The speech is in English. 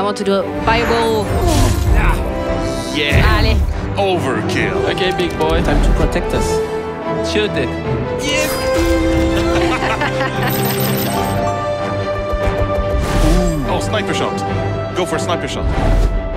I want to do a fireball. Yeah. Allez. Overkill. Okay, big boy. Time to protect us. Shoot it. Yep. Oh, sniper shot. Go for a sniper shot.